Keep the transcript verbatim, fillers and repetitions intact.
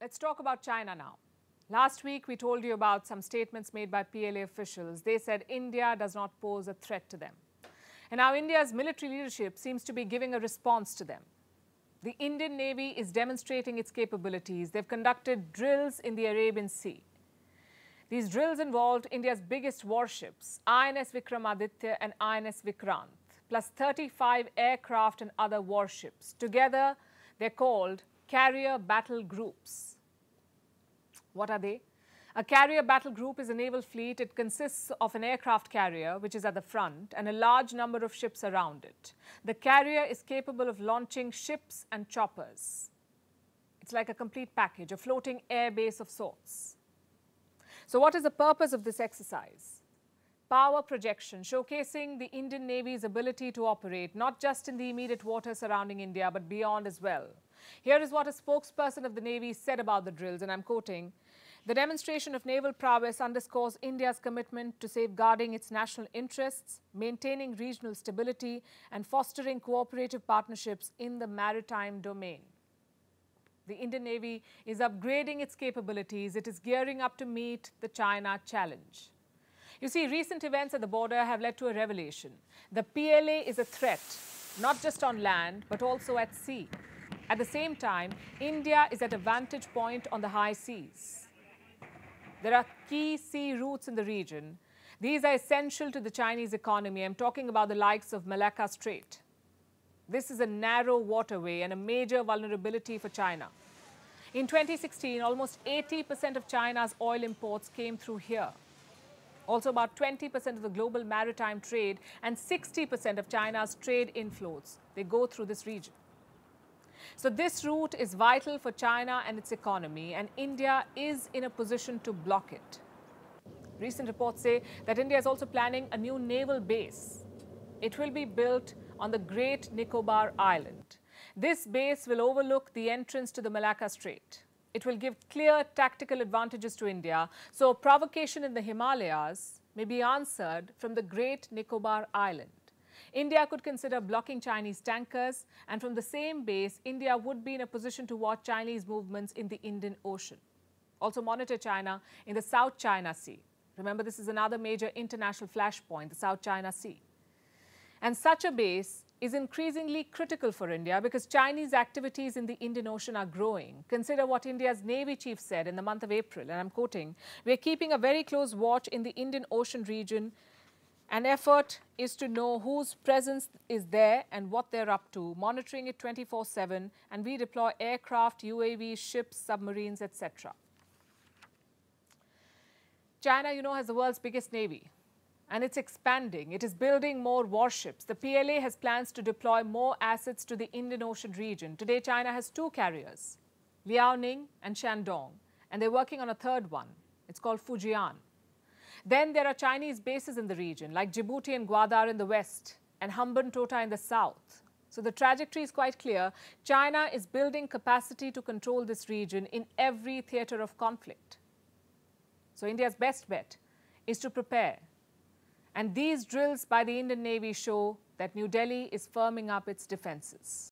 Let's talk about China now. Last week, we told you about some statements made by P L A officials. They said India does not pose a threat to them. And now India's military leadership seems to be giving a response to them. The Indian Navy is demonstrating its capabilities. They've conducted drills in the Arabian Sea. These drills involved India's biggest warships, I N S Vikramaditya and I N S Vikrant, plus thirty-five aircraft and other warships. Together, they're called carrier battle groups. What are they? A carrier battle group is a naval fleet. It consists of an aircraft carrier, which is at the front, and a large number of ships around it. The carrier is capable of launching ships and choppers. It's like a complete package, a floating air base of sorts. So what is the purpose of this exercise? Power projection, showcasing the Indian Navy's ability to operate, not just in the immediate waters surrounding India, but beyond as well. Here is what a spokesperson of the Navy said about the drills, and I'm quoting, "The demonstration of naval prowess underscores India's commitment to safeguarding its national interests, maintaining regional stability, and fostering cooperative partnerships in the maritime domain." The Indian Navy is upgrading its capabilities. It is gearing up to meet the China challenge. You see, recent events at the border have led to a revelation. The P L A is a threat, not just on land, but also at sea. At the same time, India is at a vantage point on the high seas. There are key sea routes in the region. These are essential to the Chinese economy. I'm talking about the likes of Malacca Strait. This is a narrow waterway and a major vulnerability for China. In twenty sixteen, almost eighty percent of China's oil imports came through here. Also, about twenty percent of the global maritime trade and sixty percent of China's trade inflows, they go through this region. So this route is vital for China and its economy, and India is in a position to block it. Recent reports say that India is also planning a new naval base. It will be built on the Great Nicobar Island. This base will overlook the entrance to the Malacca Strait. It will give clear tactical advantages to India, so provocation in the Himalayas may be answered from the Great Nicobar Island. India could consider blocking Chinese tankers, and from the same base, India would be in a position to watch Chinese movements in the Indian Ocean. Also monitor China in the South China Sea. Remember, this is another major international flashpoint, the South China Sea. And such a base is increasingly critical for India because Chinese activities in the Indian Ocean are growing. Consider what India's Navy chief said in the month of April, and I'm quoting, "We're keeping a very close watch in the Indian Ocean region. An effort is to know whose presence is there and what they're up to, monitoring it twenty-four seven, and we deploy aircraft, U A Vs, ships, submarines, et cetera" China, you know, has the world's biggest navy. And it's expanding. It is building more warships. The P L A has plans to deploy more assets to the Indian Ocean region. Today, China has two carriers, Liaoning and Shandong, and they're working on a third one. It's called Fujian. Then there are Chinese bases in the region, like Djibouti and Gwadar in the west, and Hambantota in the south. So the trajectory is quite clear. China is building capacity to control this region in every theater of conflict. So India's best bet is to prepare. And these drills by the Indian Navy show that New Delhi is firming up its defenses.